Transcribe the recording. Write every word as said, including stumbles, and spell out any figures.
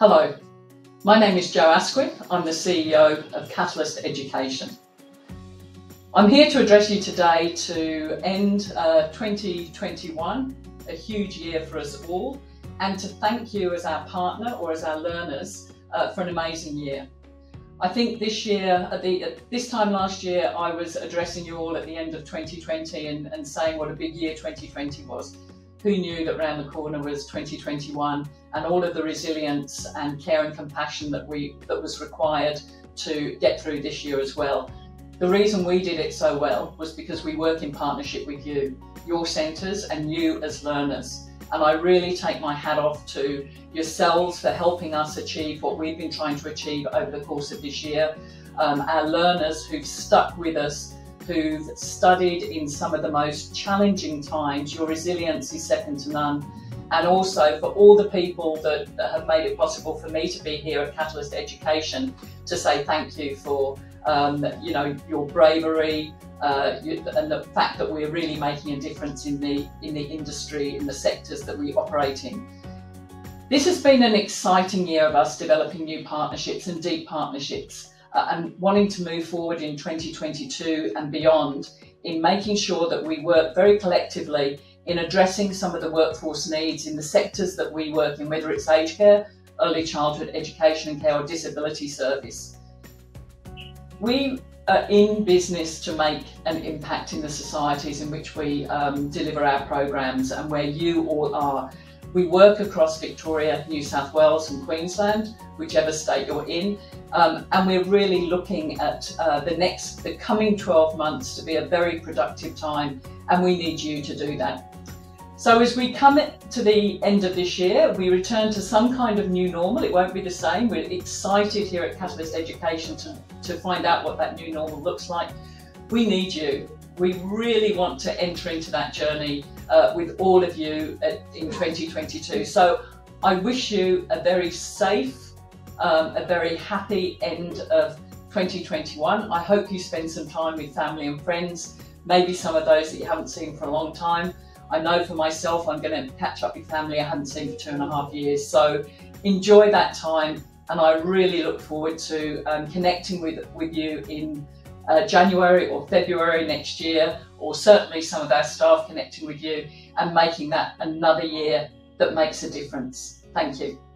Hello, my name is Joe Asquith. I'm the C E O of Catalyst Education. I'm here to address you today to end uh, twenty twenty-one, a huge year for us all, and to thank you as our partner or as our learners uh, for an amazing year. I think this year, at, the, at this time last year, I was addressing you all at the end of twenty twenty and, and saying what a big year twenty twenty was. Who knew that round the corner was twenty twenty-one and all of the resilience and care and compassion that we that was required to get through this year as well. The reason we did it so well was because we work in partnership with you, your centres and you as learners. And I really take my hat off to yourselves for helping us achieve what we've been trying to achieve over the course of this year. Um, our learners who've stuck with us, who've studied in some of the most challenging times, your resilience is second to none. And also for all the people that, that have made it possible for me to be here at Catalyst Education, to say thank you for um, you know, your bravery uh, you, and the fact that we're really making a difference in the, in the industry, in the sectors that we operate in. This has been an exciting year of us developing new partnerships and deep partnerships. Uh, and wanting to move forward in twenty twenty-two and beyond in making sure that we work very collectively in addressing some of the workforce needs in the sectors that we work in, whether it's aged care, early childhood education and care, or disability service. We are in business to make an impact in the societies in which we um, deliver our programmes and where you all are. We work across Victoria, New South Wales and Queensland, whichever state you're in, um, and we're really looking at uh, the next, the coming twelve months to be a very productive time, and we need you to do that. So as we come to the end of this year, we return to some kind of new normal. It won't be the same. We're excited here at Catalyst Education to, to find out what that new normal looks like. We need you. We really want to enter into that journey uh, with all of you at, in twenty twenty-two. So I wish you a very safe, um, a very happy end of twenty twenty-one. I hope you spend some time with family and friends, maybe some of those that you haven't seen for a long time. I know for myself, I'm going to catch up with family I haven't seen for two and a half years. So enjoy that time. And I really look forward to um, connecting with, with you in Uh, January or February next year, or certainly some of our staff connecting with you and making that another year that makes a difference. Thank you.